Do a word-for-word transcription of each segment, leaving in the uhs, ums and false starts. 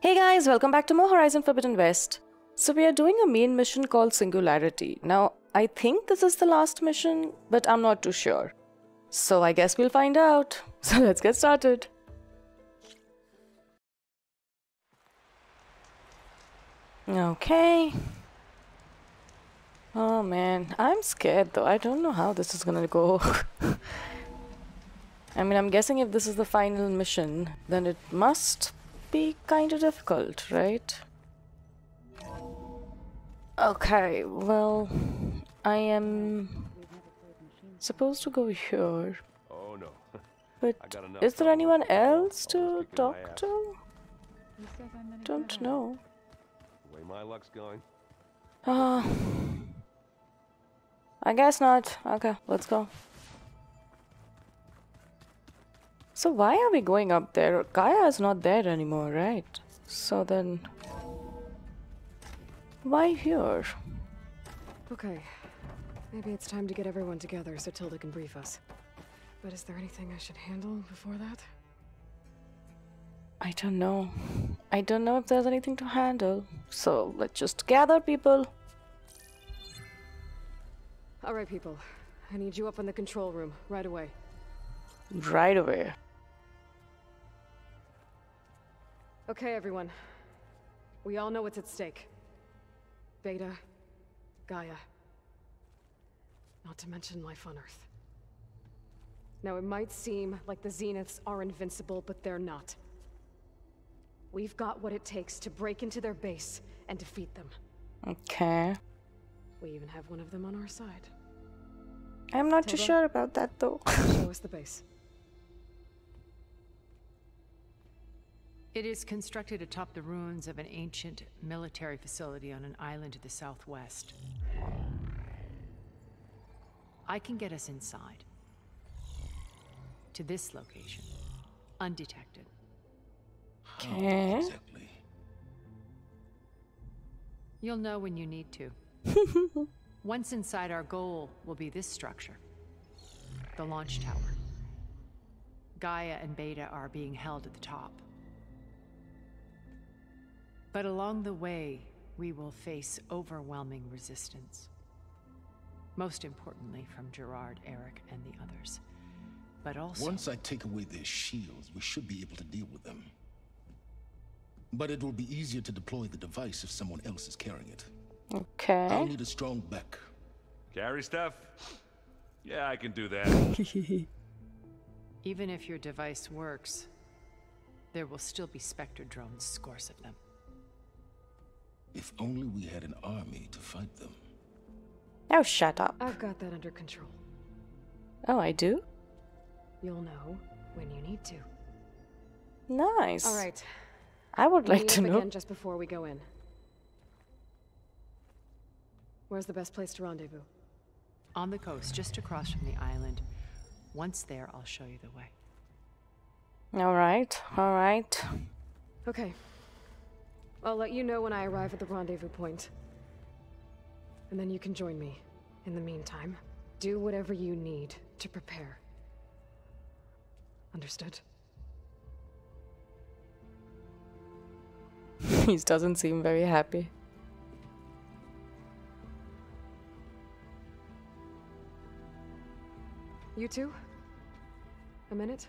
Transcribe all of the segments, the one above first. Hey guys, welcome back to more Horizon Forbidden West. So we are doing a main mission called Singularity. Now, I think this is the last mission, but I'm not too sure. So I guess we'll find out. So let's get started. Okay. Oh man, I'm scared though. I don't know how this is gonna go. I mean, I'm guessing if this is the final mission, then it must be kind of difficult, right? Okay, well, I am supposed to go here. Oh no. But is there anyone else to talk to? Don't know. The way my luck's going. Ah. Uh, I guess not. Okay, let's go. So why are we going up there? Gaia is not there anymore, right? So then... why here? Okay. Maybe it's time to get everyone together so Tilda can brief us. But is there anything I should handle before that? I don't know. I don't know if there's anything to handle. So let's just gather people. Alright people, I need you up in the control room right away. Right away. Okay, everyone. We all know what's at stake. Beta, Gaia. Not to mention life on Earth. Now, it might seem like the Zeniths are invincible, but they're not. We've got what it takes to break into their base and defeat them. Okay. We even have one of them on our side. I'm not Tilda, too sure about that, though. Show us the base. It is constructed atop the ruins of an ancient military facility on an island to the southwest. I can get us inside. To this location. Undetected. Okay. How exactly? You'll know when you need to. Once inside, our goal will be this structure. The launch tower. Gaia and Beta are being held at the top. But along the way, we will face overwhelming resistance. Most importantly from Gerard, Eric, and the others. But also... once I take away their shields, we should be able to deal with them. But it will be easier to deploy the device if someone else is carrying it. Okay. I'll need a strong back. Carry stuff? Yeah, I can do that. Even if your device works, there will still be Spectre drones, scores of them. If only we had an army to fight them. Oh, shut up. I've got that under control. Oh, I do? You'll know when you need to. Nice. All right. I would like to know. Just before we go in. Where's the best place to rendezvous? On the coast, just across from the island. Once there, I'll show you the way. All right, all right. Okay. I'll let you know when I arrive at the rendezvous point. And then you can join me. In the meantime, do whatever you need to prepare. Understood? He doesn't seem very happy. You two? A minute?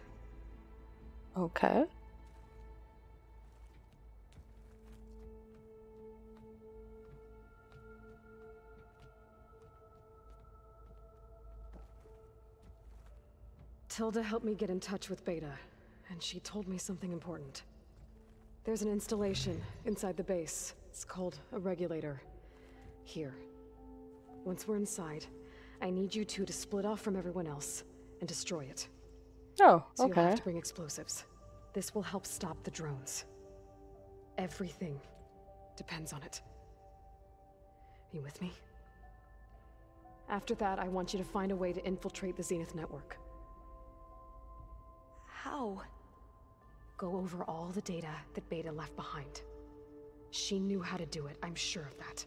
Okay. Tilda helped me get in touch with Beta, and she told me something important. There's an installation inside the base. It's called a regulator. Here. Once we're inside, I need you two to split off from everyone else and destroy it. Oh, okay. So you'll have to bring explosives. This will help stop the drones. Everything depends on it. Are you with me? After that, I want you to find a way to infiltrate the Zenith network. How? Go over all the data that Beta left behind. She knew how to do it, I'm sure of that.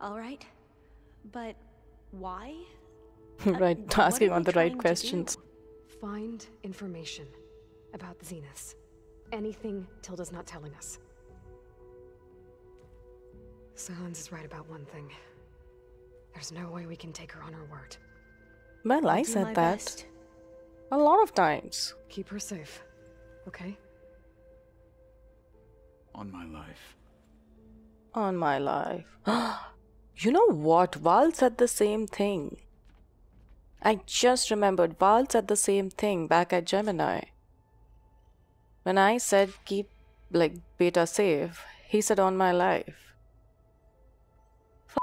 All right, but... why? Right, uh, asking on the right questions. Find information about the Zeniths. anything Tilda's not telling us. Sylens is right about one thing. There's no way we can take her on her word. Well, I said that best. A lot of times. Keep her safe, okay? On my life. On my life. You know what? Varl said the same thing. I just remembered Varl said the same thing back at Gemini. When I said keep, like, Beta safe, he said on my life. F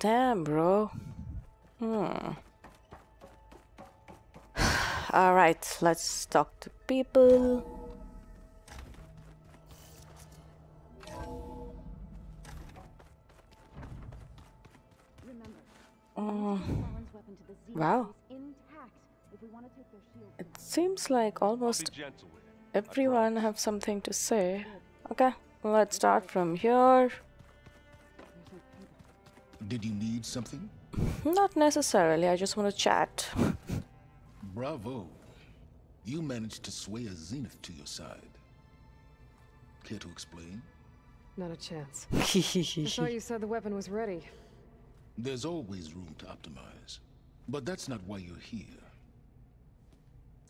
Damn, bro. Hmm. Alright, let's talk to people. Uh, wow. It seems like almost everyone have something to say. Okay, let's start from here. Did you need something? Not necessarily, I just want to chat. Bravo. You managed to sway a Zenith to your side. Care to explain? Not a chance. I thought you said the weapon was ready. There's always room to optimize, but that's not why you're here.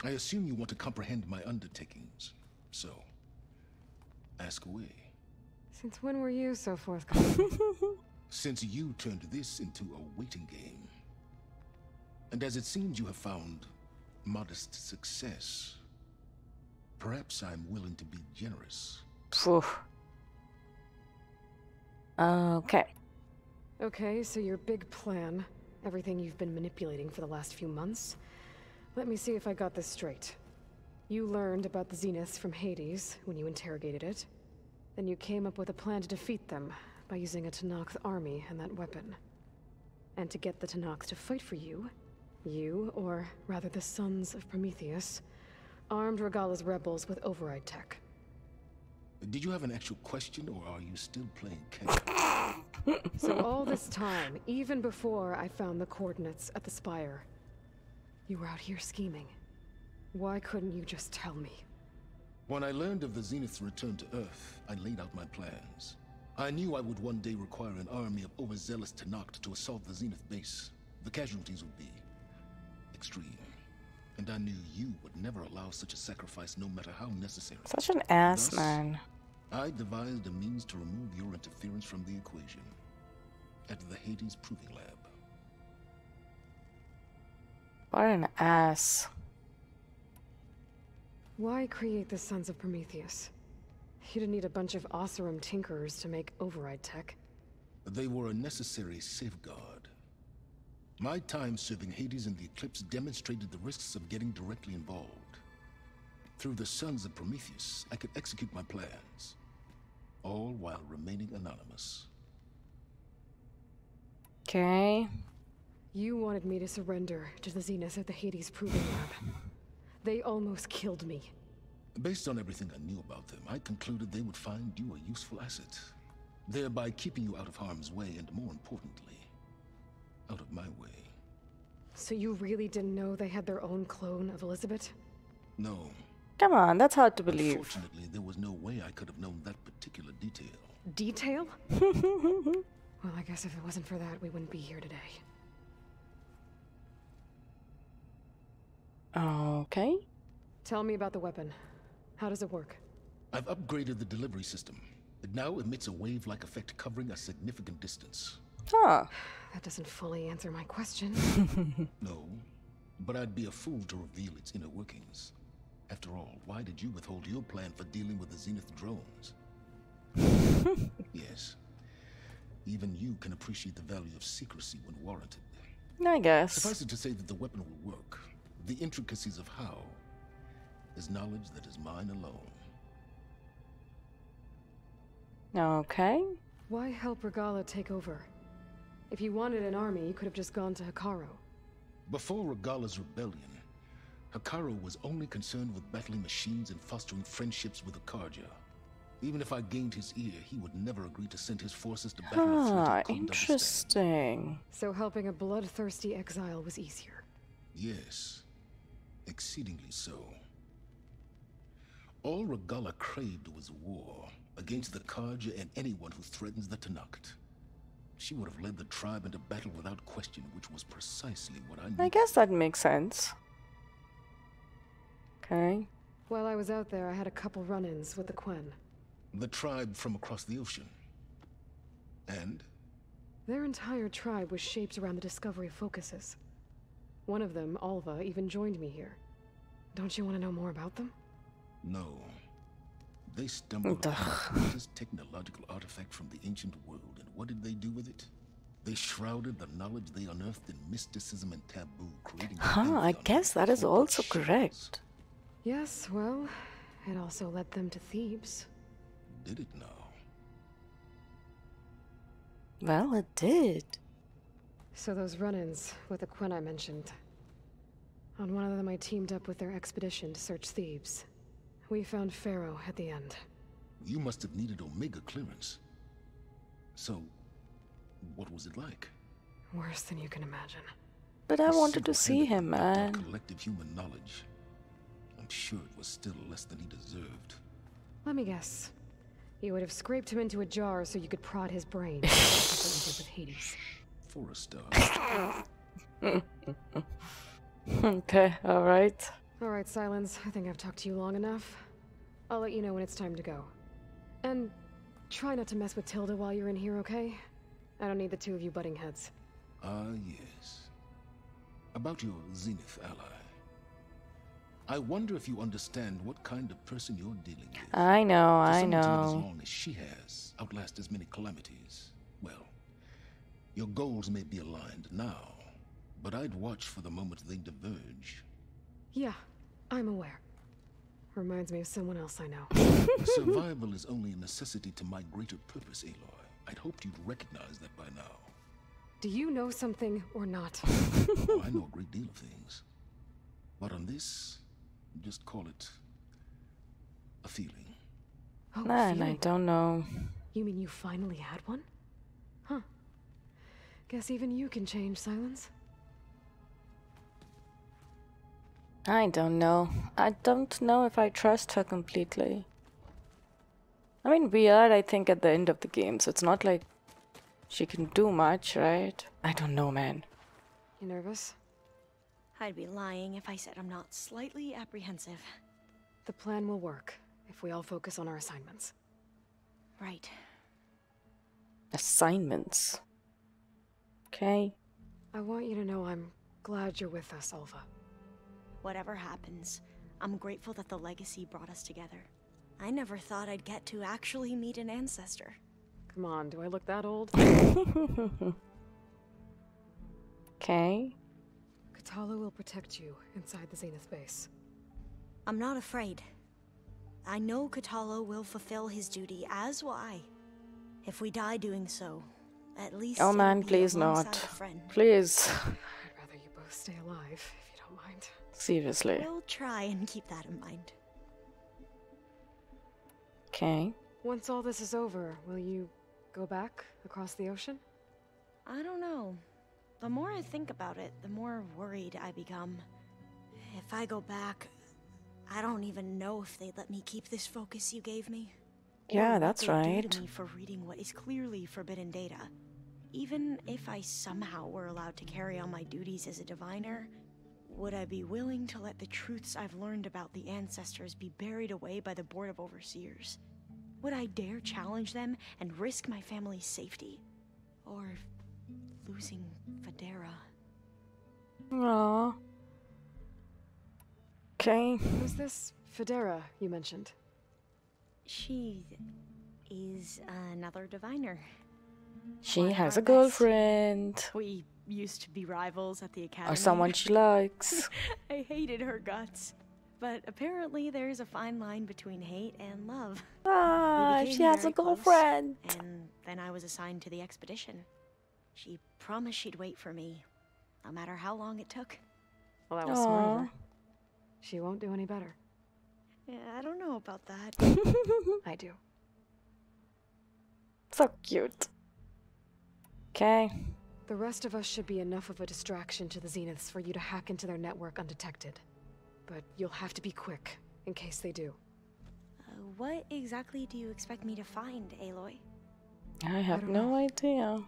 I assume you want to comprehend my undertakings, so ask away. Since when were you so forthcoming? Since you turned this into a waiting game. And as it seems you have found modest success, perhaps I'm willing to be generous. Okay. Okay, so your big plan, everything you've been manipulating for the last few months. Let me see if I got this straight. You learned about the Zeniths from Hades when you interrogated it. Then you came up with a plan to defeat them by using a Tanakh army and that weapon. And to get the Tanakh to fight for you, you, or rather the Sons of Prometheus, armed Regalla's rebels with override tech. Did you have an actual question, or are you still playing catch-up? So all this time, even before I found the coordinates at the spire, you were out here scheming. Why couldn't you just tell me? When I learned of the Zenith's return to Earth, I laid out my plans. I knew I would one day require an army of overzealous Tanakh to assault the Zenith base. The casualties would be extreme. And I knew you would never allow such a sacrifice, no matter how necessary. Such an ass, Thus, man. I devised a means to remove your interference from the equation at the Hades Proving Lab. What an ass. Why create the Sons of Prometheus? You didn't need a bunch of Osirum tinkerers to make override tech. They were a necessary safeguard. My time serving Hades in the Eclipse demonstrated the risks of getting directly involved. Through the Sons of Prometheus, I could execute my plans, all while remaining anonymous. Okay. You wanted me to surrender to the Zenith at the Hades Proving Lab. They almost killed me. Based on everything I knew about them, I concluded they would find you a useful asset, thereby keeping you out of harm's way and, more importantly, out of my way. So you really didn't know they had their own clone of Elizabeth? No. Come on, that's hard to believe. Unfortunately, there was no way I could have known that particular detail. Detail? Well, I guess if it wasn't for that, we wouldn't be here today. Okay. Tell me about the weapon. How does it work? I've upgraded the delivery system. It now emits a wave-like effect covering a significant distance. Huh. That doesn't fully answer my question. No, but I'd be a fool to reveal its inner workings. After all, why did you withhold your plan for dealing with the Zenith drones? Yes. Even you can appreciate the value of secrecy when warranted. I guess. Suffice it to say that the weapon will work. The intricacies of how is knowledge that is mine alone. Okay. Why help Regalla take over? If you wanted an army, you could have just gone to Hekarro. Before Regalla's rebellion, Hekarro was only concerned with battling machines and fostering friendships with the Karja. Even if I gained his ear, he would never agree to send his forces to battle. Ah, interesting. So helping a bloodthirsty exile was easier. Yes. exceedingly so. All Regalla craved was war against the Karja and anyone who threatens the Tanakht. She would have led the tribe into battle without question, which was precisely what I needed. I guess that makes sense. Okay. While I was out there, I had a couple run-ins with the Quen. The tribe from across the ocean. And? Their entire tribe was shaped around the discovery of focuses. One of them, Alva, even joined me here. Don't you want to know more about them? No. They stumbled upon this technological artifact from the ancient world, and what did they do with it? They shrouded the knowledge they unearthed in mysticism and taboo, creating... Huh, I guess that is also correct. Yes, well, it also led them to Thebes. Did it now? Well, it did. So those run-ins with the Quen I mentioned. On one of them I teamed up with their expedition to search Thebes. We found Pharaoh at the end. You must have needed Omega clearance. So, what was it like? Worse than you can imagine. But I wanted to see him, man. Collective human knowledge. I'm sure it was still less than he deserved. Let me guess. You would have scraped him into a jar so you could prod his brain. That's what you did with Hades. For a star. Okay, alright. Alright, Sylens, I think I've talked to you long enough. I'll let you know when it's time to go. And try not to mess with Tilda while you're in here, okay? I don't need the two of you butting heads. Ah, yes. About your Zenith ally. I wonder if you understand what kind of person you're dealing with. I know, I know. As long as she has, outlast as many calamities. Well, your goals may be aligned now, but I'd watch for the moment they diverge. Yeah, I'm aware. Reminds me of someone else I know. Survival is only a necessity to my greater purpose, Aloy. I'd hoped you'd recognize that by now. Do you know something or not? Oh, I know a great deal of things. But on this... just call it a feeling. Oh, man, feeling. I don't know. You mean you finally had one? Huh. Guess even you can change, Sylens. I don't know. I don't know if I trust her completely. I mean, we are, I think, at the end of the game, so it's not like she can do much, right? I don't know, man. You nervous? I'd be lying if I said I'm not slightly apprehensive. The plan will work if we all focus on our assignments. Right. Assignments. Okay. I want you to know I'm glad you're with us, Alva. Whatever happens, I'm grateful that the legacy brought us together. I never thought I'd get to actually meet an ancestor. Come on, do I look that old? Okay. Kotallo will protect you inside the Zenith base. I'm not afraid. I know Kotallo will fulfill his duty, as will I. If we die doing so, at least... Oh man, please not. Please. I'd rather you both stay alive, if you don't mind. Seriously. We'll try and keep that in mind. Okay. Once all this is over, will you go back across the ocean? I don't know. The more I think about it, the more worried I become. If I go back, I don't even know if they'd let me keep this focus you gave me. Yeah, that's right. To me for reading what is clearly forbidden data. Even if I somehow were allowed to carry on my duties as a diviner, would I be willing to let the truths I've learned about the ancestors be buried away by the Board of Overseers? Would I dare challenge them and risk my family's safety? Or... losing Federa. Aww. Okay. Who's this Federa you mentioned? She is another diviner. She One has a girlfriend. Best. We used to be rivals at the academy. Or someone she likes. I hated her guts. But apparently there's a fine line between hate and love. Ah, she has a girlfriend. Close, and then I was assigned to the expedition. She promised she'd wait for me, no matter how long it took. Well, that was smart of her. She won't do any better. Yeah, I don't know about that. I do. So cute. Okay. The rest of us should be enough of a distraction to the Zeniths for you to hack into their network undetected. But you'll have to be quick, in case they do. Uh, what exactly do you expect me to find, Aloy? I have I no know. idea.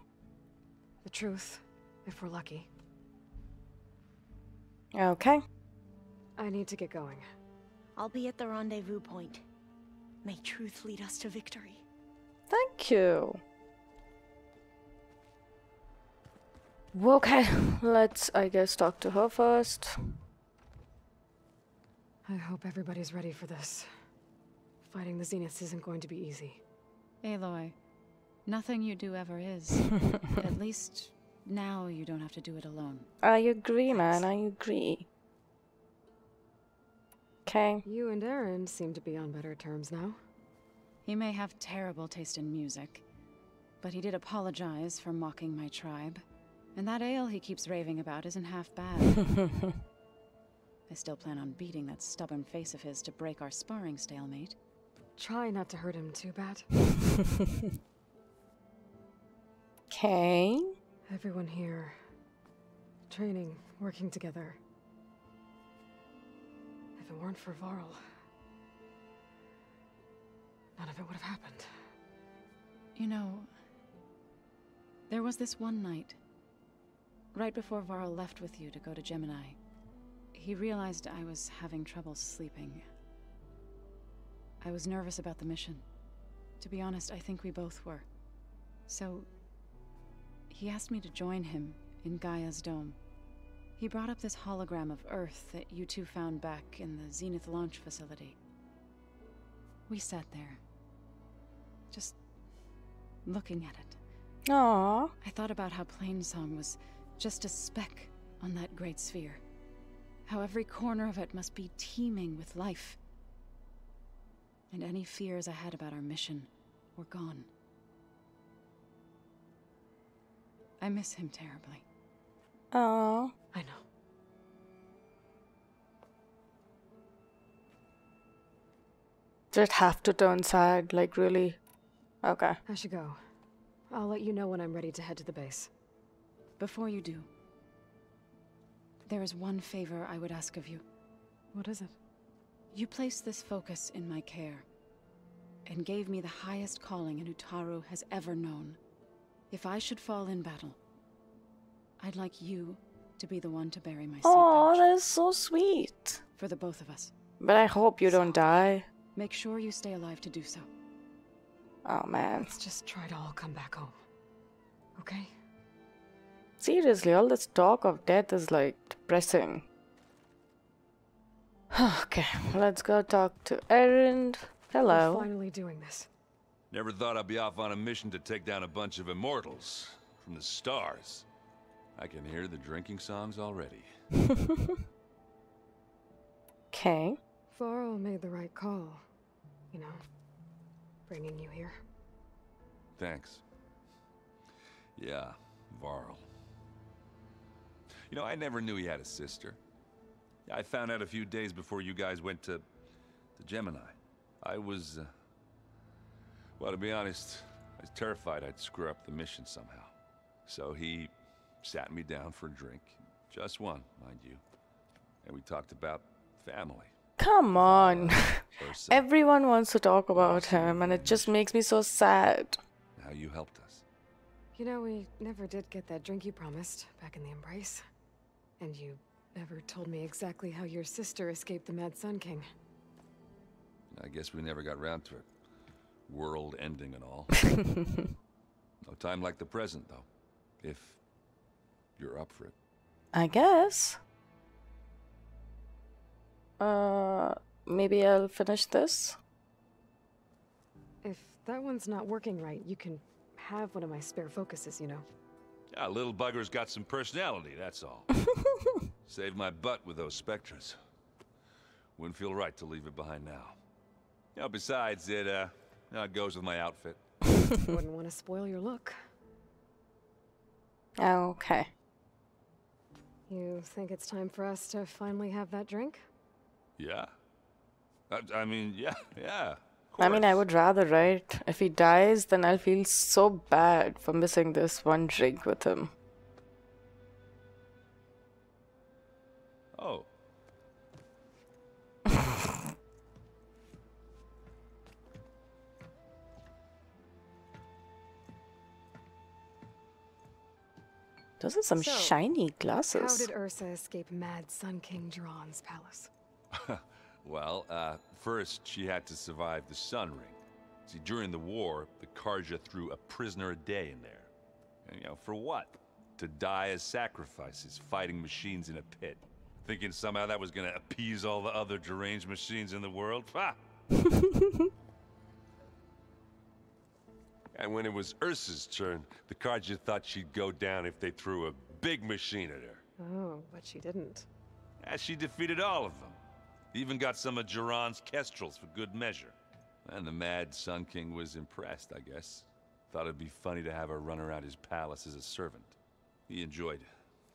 The truth, if we're lucky. Okay. I need to get going. I'll be at the rendezvous point. May truth lead us to victory. Thank you. Okay, let's, I guess, talk to her first. I hope everybody's ready for this. Fighting the Zeniths isn't going to be easy. Aloy, nothing you do ever is. At least now you don't have to do it alone. I agree, man. I agree. Okay. You and Erend seem to be on better terms now. He may have terrible taste in music, but he did apologize for mocking my tribe. And that ale he keeps raving about isn't half bad. I still plan on beating that stubborn face of his to break our sparring stalemate. Try not to hurt him too bad. Okay. Everyone here. Training, working together. If it weren't for Varl, none of it would have happened. You know, there was this one night, right before Varl left with you to go to Gemini. He realized I was having trouble sleeping. I was nervous about the mission. To be honest, I think we both were. So, he asked me to join him in Gaia's dome. He brought up this hologram of Earth that you two found back in the Zenith launch facility. We sat there, just looking at it. Aww. I thought about how Plainsong was just a speck on that great sphere. How every corner of it must be teeming with life. And any fears I had about our mission were gone. I miss him terribly. Oh, I know. Just have to turn side, like really? Okay. I should go. I'll let you know when I'm ready to head to the base. Before you do, there is one favor I would ask of you. What is it? You placed this focus in my care, and gave me the highest calling an Utaru has ever known. If I should fall in battle, I'd like you to be the one to bury my seed pouch. Oh, that is so sweet. For the both of us. But I hope you so don't die. Make sure you stay alive to do so. Oh, man. Let's just try to all come back home. Okay? Seriously, all this talk of death is like depressing. Okay, let's go talk to Erend. Hello. We're finally doing this. Never thought I'd be off on a mission to take down a bunch of immortals from the stars. I can hear the drinking songs already. Okay. Varl made the right call, you know, bringing you here. Thanks. Yeah, Varl. You know, I never knew he had a sister. I found out a few days before you guys went to, to Gemini. I was, uh, well, to be honest, I was terrified I'd screw up the mission somehow. So he sat me down for a drink, just one, mind you, and we talked about family. Come on, everyone wants to talk about him, and it just makes me so sad. How you helped us. You know, we never did get that drink you promised back in the Embrace, and you never told me exactly how your sister escaped the Mad Sun King. I guess we never got round to it. World ending and all. No time like the present, though. If you're up for it. I guess. Uh, maybe I'll finish this. If that one's not working right, you can have one of my spare focuses, you know. Yeah, little bugger's got some personality, that's all. Saved my butt with those spectras. Wouldn't feel right to leave it behind now. You know, besides, it, uh, it goes with my outfit. Wouldn't want to spoil your look. Okay. You think it's time for us to finally have that drink? Yeah. I, I mean, yeah, yeah. I mean, I would rather, right? If he dies, then I'll feel so bad for missing this one drink with him. Oh. Those are some so, shiny glasses. How did Ursa escape Mad Sun King Geron's palace? Well, uh, first she had to survive the Sun Ring. See, during the war, the Karja threw a prisoner a day in there. And, you know, for what? To die as sacrifices, fighting machines in a pit. Thinking somehow that was gonna appease all the other deranged machines in the world? Ha! And when it was Ursa's turn, the Karja thought she'd go down if they threw a big machine at her. Oh, but she didn't. As she defeated all of them. Even got some of Geron's kestrels for good measure. And the Mad Sun King was impressed, I guess. Thought it'd be funny to have her run around his palace as a servant. He enjoyed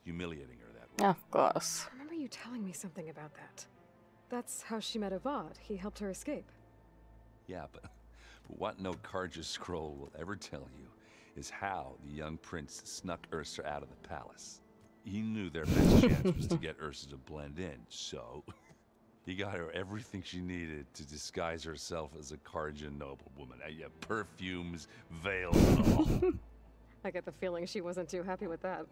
humiliating her that way. Of course. I remember you telling me something about that. That's how she met Avad. He helped her escape. Yeah, but... what no Karja scroll will ever tell you is how the young prince snuck Ursa out of the palace. He knew their best chance was to get Ursa to blend in, so he got her everything she needed to disguise herself as a Karja noblewoman. Uh, perfumes, veils, and all. I get the feeling she wasn't too happy with that.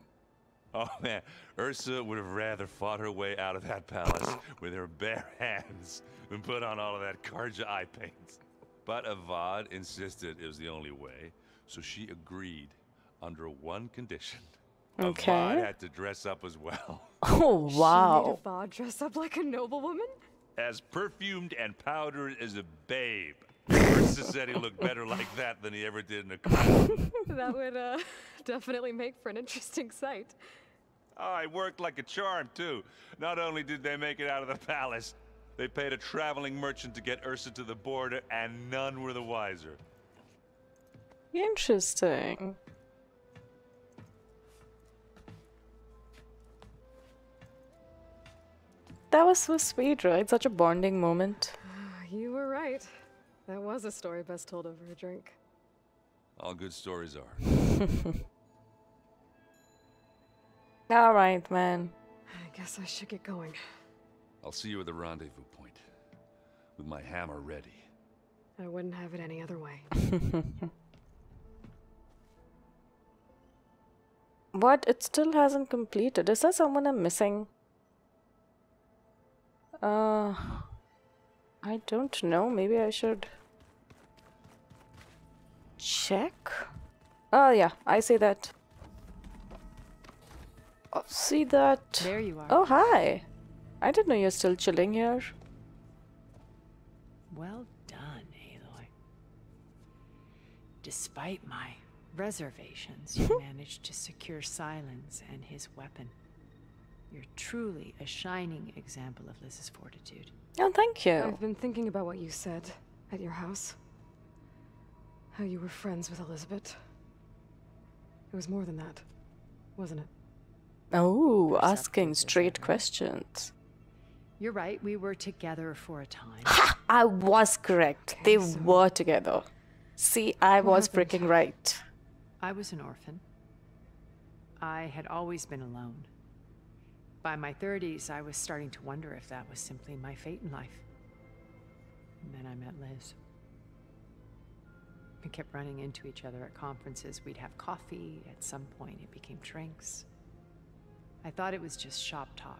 Oh man, Ursa would have rather fought her way out of that palace with her bare hands than put on all of that Karja eye paint. But Avad insisted it was the only way, so she agreed under one condition. Okay. Avad had to dress up as well. Oh, wow. She made Avad dress up like a noblewoman? As perfumed and powdered as a babe. Ursa said he looked better like that than he ever did in a clown. That would uh, definitely make for an interesting sight. Oh, it worked like a charm, too. Not only did they make it out of the palace, they paid a traveling merchant to get Ursa to the border, and none were the wiser. Interesting. That was so sweet, right? Such a bonding moment. You were right. That was a story best told over a drink. All good stories are. All right, man. I guess I should get going. I'll see you at the rendezvous point, with my hammer ready. I wouldn't have it any other way. What? It still hasn't completed. Is there someone I'm missing? Uh, I don't know. Maybe I should check. Oh yeah, I see that. Oh, see that? There you are. Oh hi. I didn't know you're still chilling here. Well done, Aloy. Despite my reservations, you managed to secure Sylens and his weapon. You're truly a shining example of Liz's fortitude. Oh, thank you. I've been thinking about what you said at your house. How you were friends with Elizabeth. It was more than that, wasn't it? Oh, asking straight questions. You're right, we were together for a time. Ha! I was correct. Okay, they so were together. See, I was freaking right. I was an orphan. I had always been alone. By my thirties, I was starting to wonder if that was simply my fate in life. And then I met Liz. We kept running into each other at conferences. We'd have coffee. At some point, it became drinks. I thought it was just shop talk.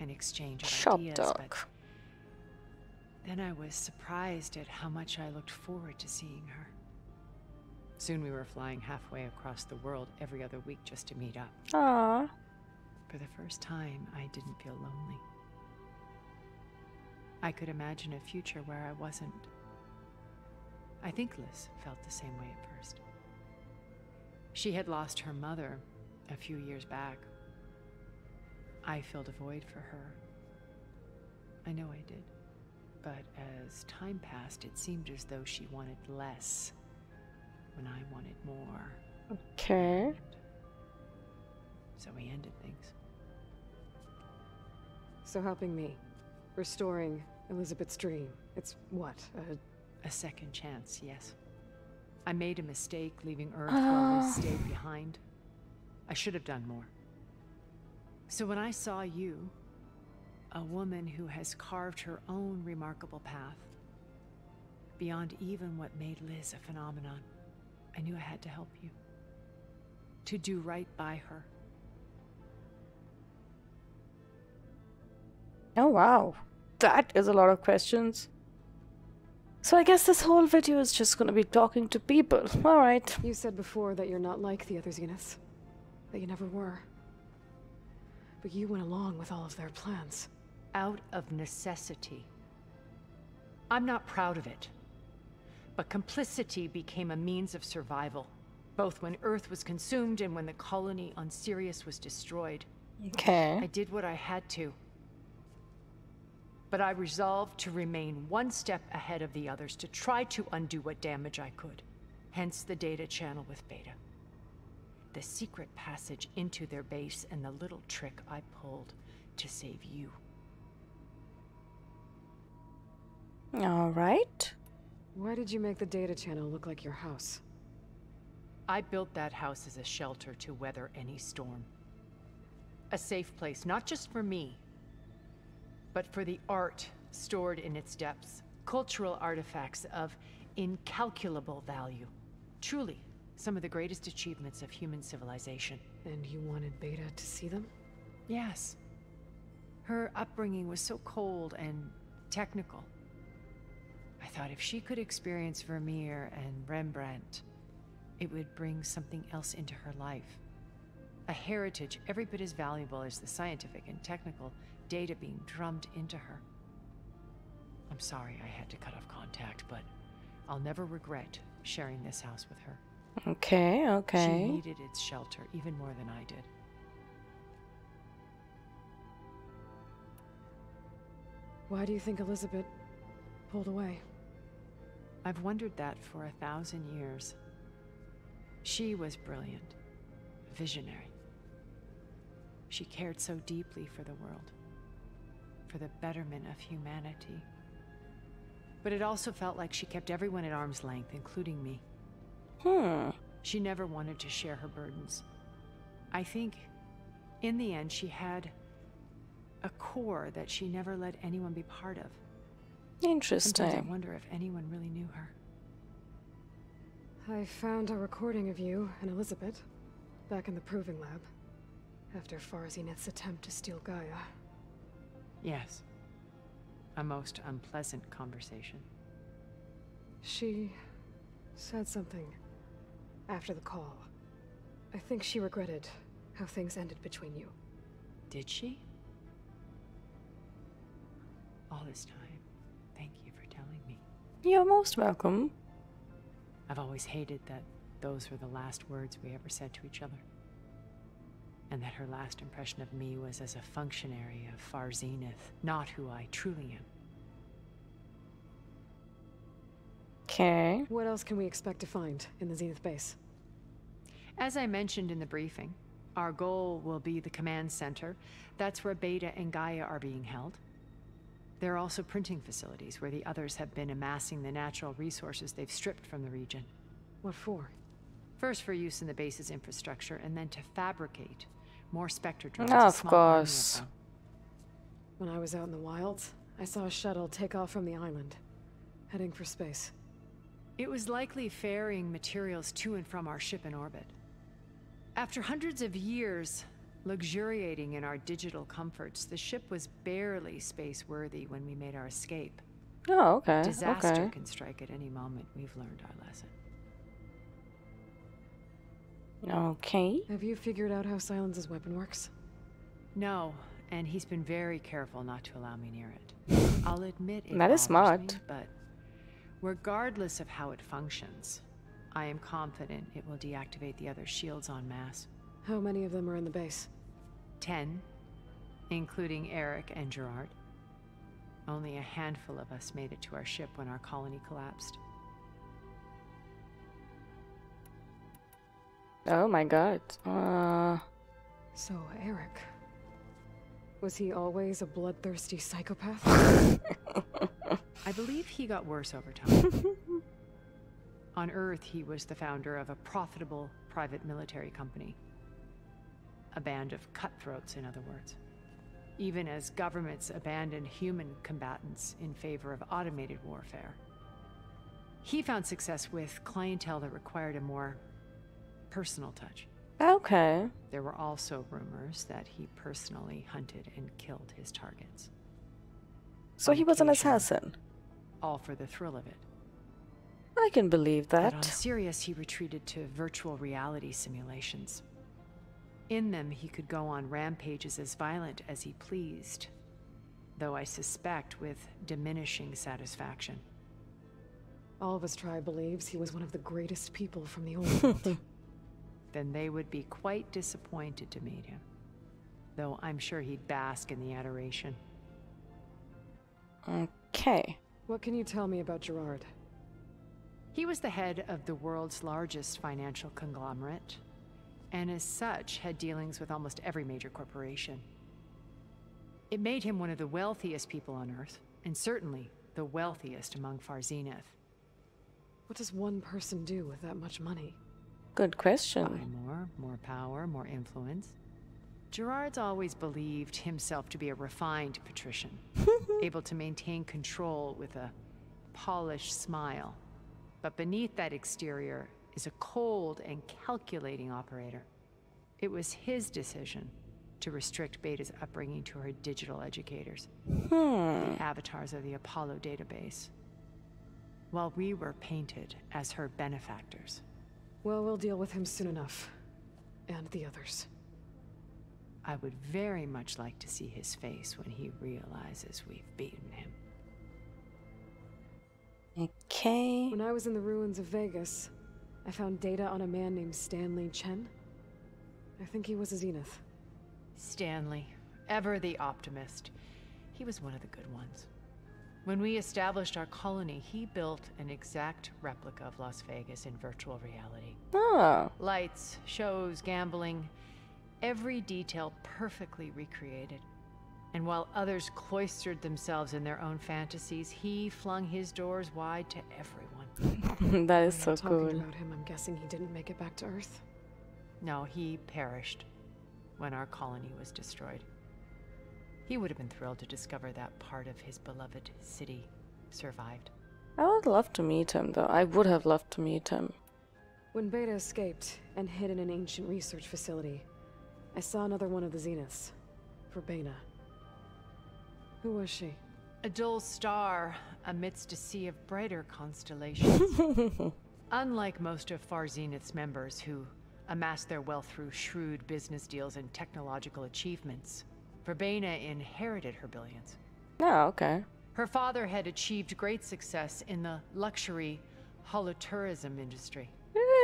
An exchange of Shop ideas, talk. But then I was surprised at how much I looked forward to seeing her. Soon we were flying halfway across the world every other week just to meet up. Aww. For the first time, I didn't feel lonely. I could imagine a future where I wasn't. I think Liz felt the same way at first. She had lost her mother a few years back. I filled a void for her. I know I did. But as time passed, it seemed as though she wanted less when I wanted more. Okay. So we ended things. So helping me, restoring Elizabeth's dream, it's what? A, a second chance, yes. I made a mistake leaving Earth while I stayed behind. I should have done more. So when I saw you, a woman who has carved her own remarkable path, beyond even what made Liz a phenomenon, I knew I had to help you. To do right by her, Oh wow, that is a lot of questions. So I guess this whole video is just gonna be talking to people. Alright. You said before that you're not like the other Zeniths. That you never were. But you went along with all of their plans. Out of necessity. I'm not proud of it. But complicity became a means of survival. Both when Earth was consumed and when the colony on Sirius was destroyed. Okay. I did what I had to. But I resolved to remain one step ahead of the others to try to undo what damage I could. Hence the data channel with Beta. The secret passage into their base and the little trick I pulled to save you. All right. Why did you make the data channel look like your house? I built that house as a shelter to weather any storm. A safe place, not just for me, but for the art stored in its depths, cultural artifacts of incalculable value. Truly, some of the greatest achievements of human civilization. And you wanted Beta to see them? Yes. Her upbringing was so cold and technical. I thought if she could experience Vermeer and Rembrandt, it would bring something else into her life. A heritage every bit as valuable as the scientific and technical data being drummed into her. I'm sorry I had to cut off contact, but I'll never regret sharing this house with her. Okay, okay. She needed its shelter even more than I did. Why do you think Elizabeth pulled away? I've wondered that for a thousand years. She was brilliant, visionary. She cared so deeply for the world, for the betterment of humanity. But it also felt like she kept everyone at arm's length, including me. Hmm. She never wanted to share her burdens. I think, in the end, she had a core that she never let anyone be part of. Interesting. Sometimes I wonder if anyone really knew her. I found a recording of you and Elizabeth back in the proving lab after Far Zenith's attempt to steal Gaia. Yes. A most unpleasant conversation. She said something after the call. I think she regretted how things ended between you. Did she? All this time, thank you for telling me. You're most welcome. I've always hated that those were the last words we ever said to each other. And that her last impression of me was as a functionary of Far Zenith, not who I truly am. Okay. What else can we expect to find in the Zenith base? As I mentioned in the briefing, our goal will be the command center. That's where Beta and Gaia are being held. There are also printing facilities where the others have been amassing the natural resources they've stripped from the region. What for? First for use in the base's infrastructure, and then to fabricate more spectrodrones. Oh, of course. When I was out in the wilds, I saw a shuttle take off from the island, heading for space. It was likely ferrying materials to and from our ship in orbit. After hundreds of years luxuriating in our digital comforts, the ship was barely space-worthy when we made our escape. Oh, okay. Disaster okay. can strike at any moment. We've learned our lesson. Okay. Have you figured out how Sylens' weapon works? No, and he's been very careful not to allow me near it. I'll admit it. That is smart. Me, but regardless of how it functions, I am confident it will deactivate the other shields en masse. How many of them are in the base? Ten, including Eric and Gerard. Only a handful of us made it to our ship when our colony collapsed. Oh my god. Uh... So, Eric. Was he always a bloodthirsty psychopath? I believe he got worse over time. On Earth, he was the founder of a profitable private military company. A band of cutthroats, in other words. Even as governments abandoned human combatants in favor of automated warfare. He found success with clientele that required a more personal touch. Okay. There were also rumors that he personally hunted and killed his targets. So he was an assassin. All for the thrill of it. I can believe that. But on Sirius, he retreated to virtual reality simulations. In them, he could go on rampages as violent as he pleased, though I suspect with diminishing satisfaction. Alva's tribe believes he was one of the greatest people from the old world. Then they would be quite disappointed to meet him, though I'm sure he'd bask in the adoration. Okay. What can you tell me about Gerard? He was the head of the world's largest financial conglomerate, and as such had dealings with almost every major corporation. It made him one of the wealthiest people on Earth, and certainly the wealthiest among Far Zenith. What does one person do with that much money? Good question. Buy more, more power, more influence. Gerard's always believed himself to be a refined patrician, able to maintain control with a polished smile. But beneath that exterior is a cold and calculating operator. It was his decision to restrict Beta's upbringing to her digital educators, hmm. the avatars of the Apollo database, while we were painted as her benefactors. Well, we'll deal with him soon enough, and the others. I would very much like to see his face when he realizes we've beaten him. Okay. When I was in the ruins of Vegas, I found data on a man named Stanley Chen. I think he was a Zenith. Stanley, ever the optimist. He was one of the good ones. When we established our colony, he built an exact replica of Las Vegas in virtual reality. Oh. Lights, shows, gambling, every detail perfectly recreated. And while others cloistered themselves in their own fantasies, he flung his doors wide to everyone. That is so cool. Talking about him, I'm guessing he didn't make it back to Earth. No, he perished when our colony was destroyed. He would have been thrilled to discover that part of his beloved city survived. I would love to meet him, though. I would have loved to meet him. When Beta escaped and hid in an ancient research facility, I saw another one of the Zeniths, Verbena. Who was she? A dull star amidst a sea of brighter constellations. Unlike most of Far Zenith's members, who amassed their wealth through shrewd business deals and technological achievements, Verbena inherited her billions. Oh, okay. Her father had achieved great success in the luxury holotourism industry.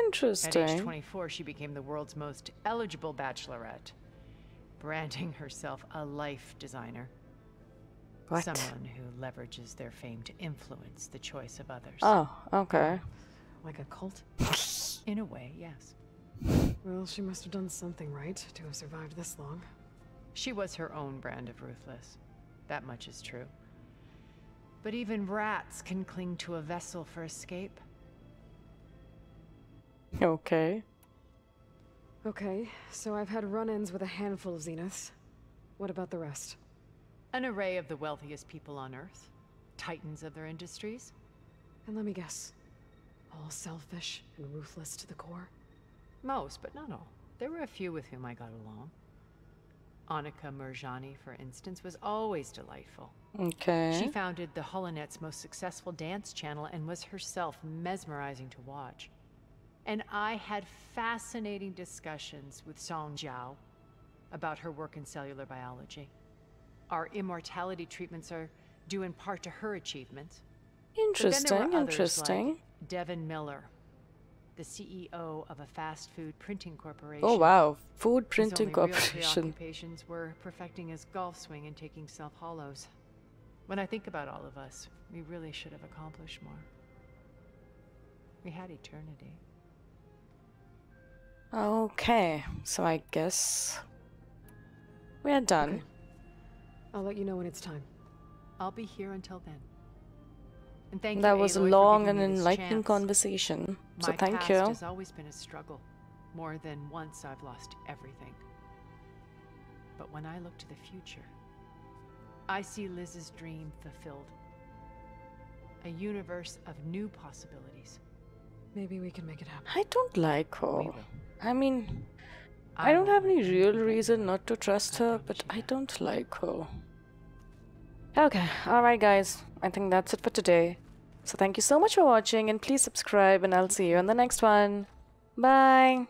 Interesting. At age twenty-four, she became the world's most eligible bachelorette, branding herself a life designer. What? Someone who leverages their fame to influence the choice of others. Oh, okay. Like a cult? In a way, yes. Well, she must have done something right to have survived this long. She was her own brand of ruthless. That much is true. But even rats can cling to a vessel for escape. Okay. Okay, so I've had run-ins with a handful of Zeniths. What about the rest? An array of the wealthiest people on Earth, titans of their industries. And let me guess, all selfish and ruthless to the core? Most, but not all. There were a few with whom I got along. Annika Mirjani, for instance, was always delightful. Okay. She founded the Holonet's most successful dance channel and was herself mesmerizing to watch. And I had fascinating discussions with Song Jiao about her work in cellular biology. Our immortality treatments are due in part to her achievements. Interesting, interesting. Like Devin Miller, the C E O of a fast food printing corporation. Oh wow, food printing corporation. His only real preoccupations were perfecting his golf swing and taking self-hollows. When I think about all of us, we really should have accomplished more. We had eternity. Okay, so I guess we're done. Okay. I'll let you know when it's time. I'll be here until then. And thank you. That was a long and enlightening conversation. So thank you. My past has always been a struggle. More than once I've lost everything. But when I look to the future, I see Liz's dream fulfilled. A universe of new possibilities. Maybe we can make it happen. I don't like her. I mean, I don't have any real reason not to trust her, but I don't like her. Okay, alright guys, I think that's it for today. So thank you so much for watching, and please subscribe, and I'll see you in the next one. Bye!